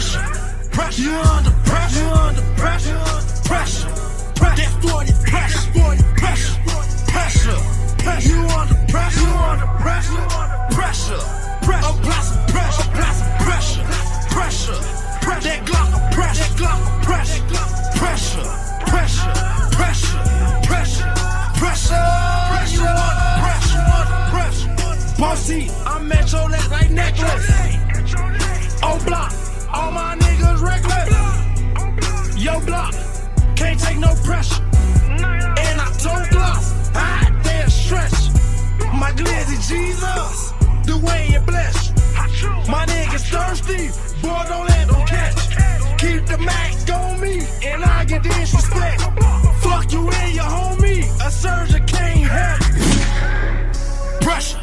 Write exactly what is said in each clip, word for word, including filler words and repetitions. pressure, pressure. You under pressure, you under pressure, pressure. That's for the pressure, for the pressure, pressure. You under pressure, you under pressure, pressure, pressure. Apply some pressure, apply some pressure, pressure. That Glock of pressure, that Glock of pressure, pressure, pressure, pressure, pressure, pressure. You under pressure, under pressure. Bossy, I'm at your neck like necklace. On block, all my niggas reckless. Yo block, can't take no pressure. And I told Gloss, I damn stretch. My glizzy Jesus, the way it bless. My niggas thirsty, boy don't let them catch. Keep the Mac on me, and I get disrespect. Fuck you and your homie, a surgeon can't help. Pressure.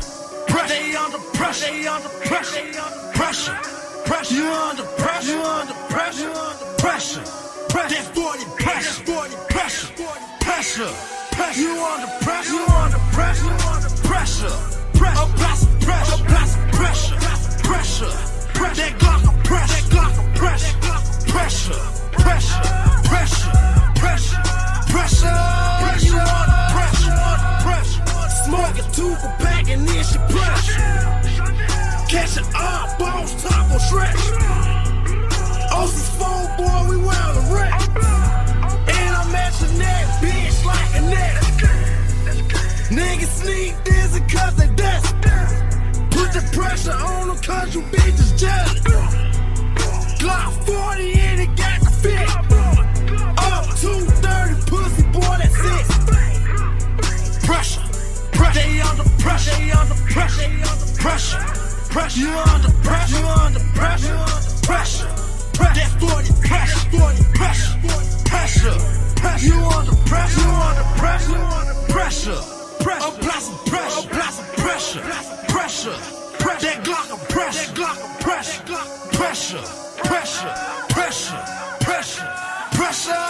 They under pressure, they under pressure, pressure, pressure. You under pressure, you under pressure, you under pressure, pressure. That's forty pressure, forty pressure, pressure, pressure. You under pressure, you under pressure, you under pressure, pressure. Apply some pressure, apply some pressure, pressure, pressure. That Glock of pressure, that Glock of pressure, pressure, pressure, pressure, pressure, pressure. You under pressure, under pressure. Smoke a two for pack and then she pressure. Catch an eye, Boss Top on stretch. O C's phone, boy, we wild and wreck. And I'm at your neck, bitch, like a net. Niggas sneak dizzy cause they desperate. Put the pressure on them cause you bitches jealous. Glock forty and it got the fit. Up two thirty, pussy boy, that's it. Pressure. They under pressure, they under pressure, they under pressure, pressure. You under pressure, you under pressure, pressure, pressure. That's forty pressure, forty pressure, pressure, pressure. You under pressure, you under pressure, you under pressure, pressure. Apply some pressure, apply some pressure, pressure, pressure. That Glock of pressure, that Glock of pressure, pressure, pressure, pressure, pressure, pressure.